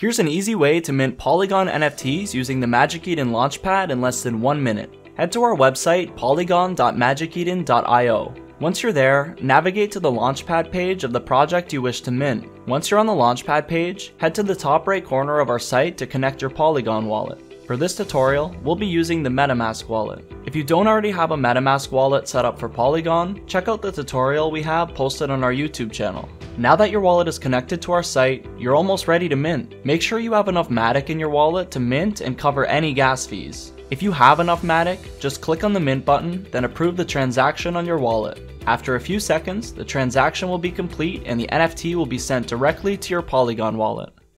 Here's an easy way to mint Polygon NFTs using the Magic Eden Launchpad in less than 1 minute. Head to our website, polygon.magiceden.io. Once you're there, navigate to the Launchpad page of the project you wish to mint. Once you're on the Launchpad page, head to the top right corner of our site to connect your Polygon wallet. For this tutorial, we'll be using the MetaMask wallet. If you don't already have a MetaMask wallet set up for Polygon, check out the tutorial we have posted on our YouTube channel. Now that your wallet is connected to our site, you're almost ready to mint. Make sure you have enough Matic in your wallet to mint and cover any gas fees. If you have enough Matic, just click on the mint button, then approve the transaction on your wallet. After a few seconds, the transaction will be complete and the NFT will be sent directly to your Polygon wallet.